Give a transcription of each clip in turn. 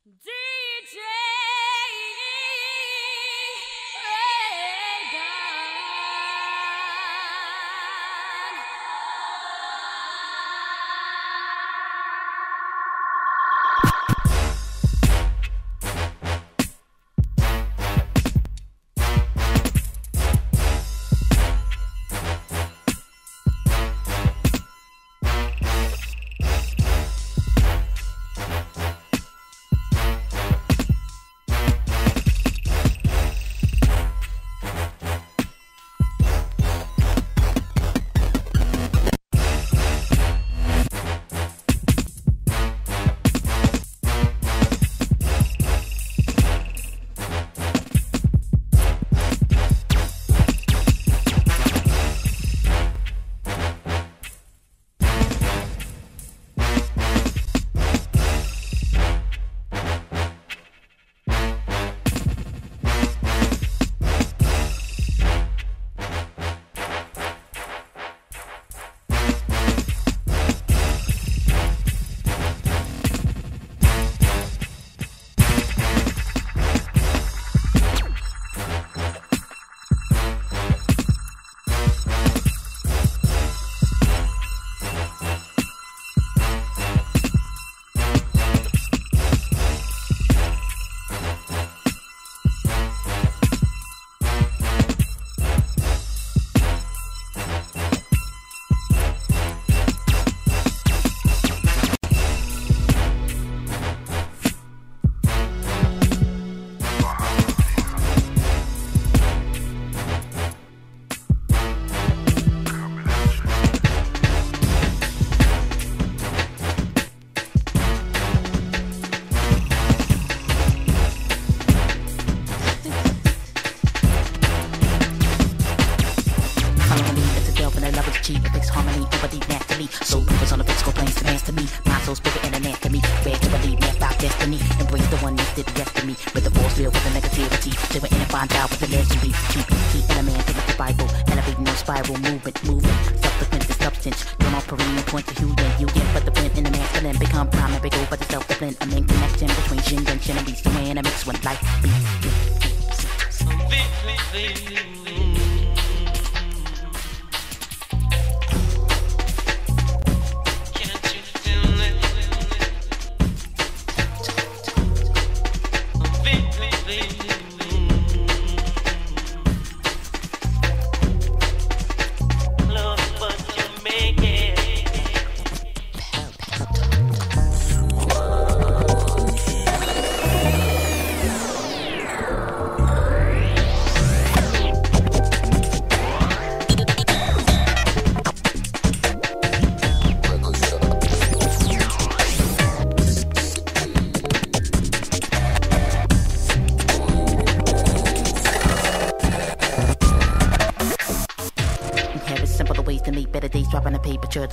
To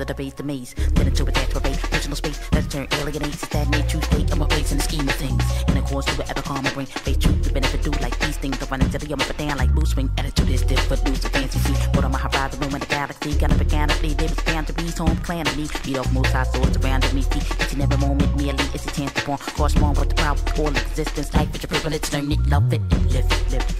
the base, the maze, then into a death, personal space, let's turn alienates, stagnate, true state of my place in the scheme of things. And of course, you will ever calm my brain, face truth, the benefit, do like these things, I run into the up and down like boost swing, attitude is different, lose the fancy see, what on my horizon, room in the galaxy, got up mechanically, they was bound to be home, plan of me, beat off most high swords surrounding me, see, it's never moment, merely it's a chance to form, correspond with the power of all existence, life is your privilege, learn it, love it, and live it, live it.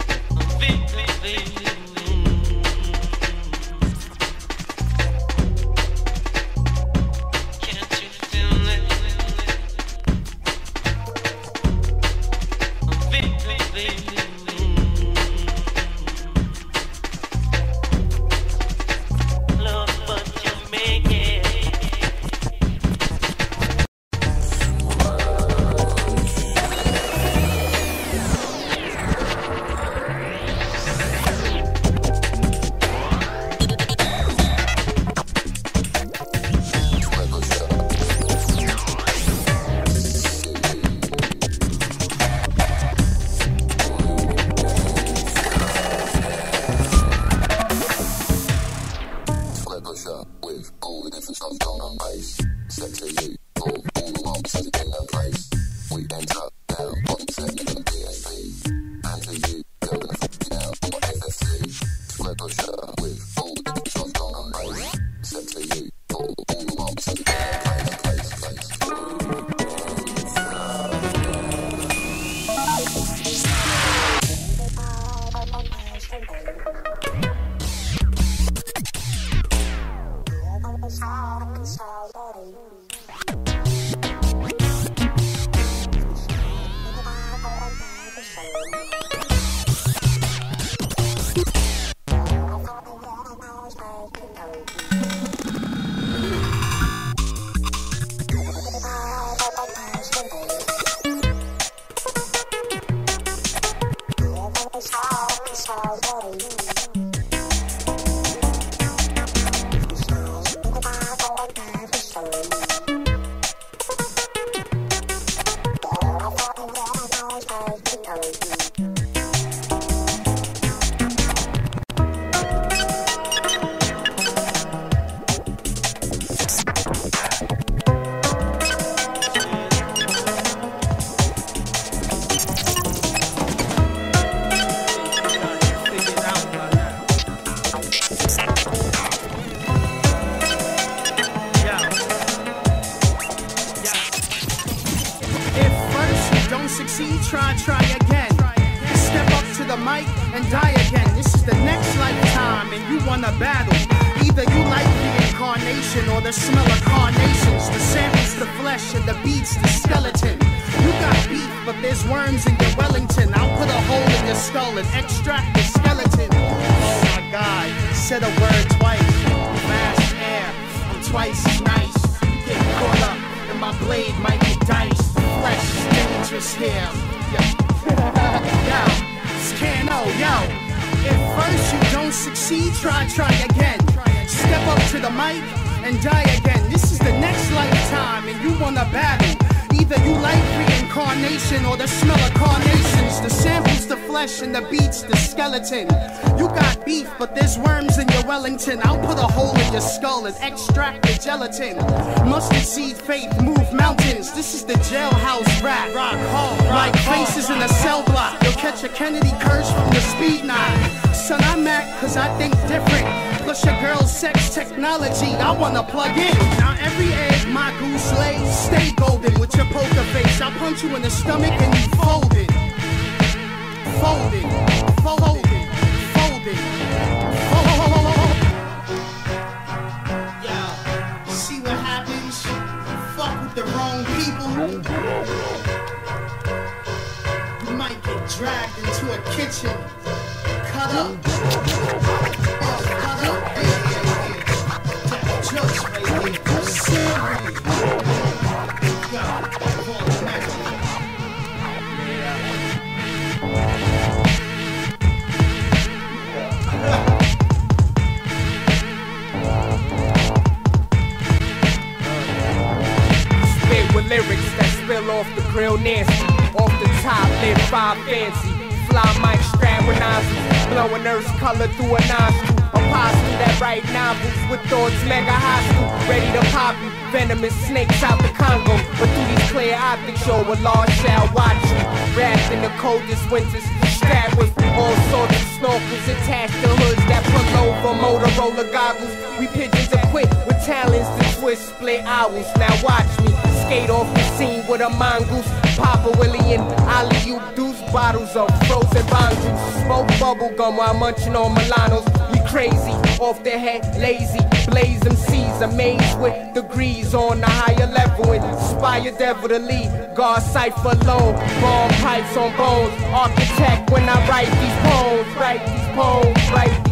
succeed, try again. Step up to the mic and die again. This is the next lifetime and you wanna battle. Either you like the incarnation or the smell of carnations. The samples, the flesh, and the beats, the skeleton. You got beef, but there's worms in your Wellington. I'll put a hole in your skull and extract the skeleton. Oh my God, said a word twice. Fast air, I'm twice as nice. You get caught up and my blade might get diced. Flesh is dangerous here. Yo, Scano, yo. If first you don't succeed, try again. Step up to the mic and die again. This is the next lifetime and you wanna battle. Either you like reincarnation or the smell of carnations. The samples, the flesh, and the beats, the skeleton. You got beef, but there's worms in your Wellington. I'll put a hole in your skull and extract the gelatin. Mustard seed faith, move mountains. This is the jailhouse rap. Rock hard, like faces in a cell block. You'll catch a Kennedy curse from the speed knot. Son, I'm at, cause I think different. Plus your girl's sex technology, I wanna plug in. Now every egg my goose lays, stay golden with your poker face. I punch you in the stomach and you fold it. Fold it, fold it, fold it, fold it. Yeah, see what happens? You fuck with the wrong people. You might get dragged into a kitchen, cut up. Lyrics that spill off the grill nasty, off the top live five fancy, fly mic strap with nozzles, blowing earth's color through a nostril, apostle that write novels with thoughts mega hostile, ready to pop you, venomous snakes out the Congo, but through these clear optics yo, a large shall watch you, wrapped in the coldest winters, strapped with all sorts of snorkels attached to hoods that pull over Motorola goggles, we pigeons equipped with talents to twist split owls, now watch me, skate off the scene with a mongoose, Papa Willie and alley-oop deuce bottles of frozen bong juice, smoke bubble gum while munching on Milanos. We crazy, off their head, lazy, blaze MCs, amazed with degrees on a higher level, inspire devil to lead, guard cipher low, bomb pipes on bones, architect when I write these poems, write these poems, write.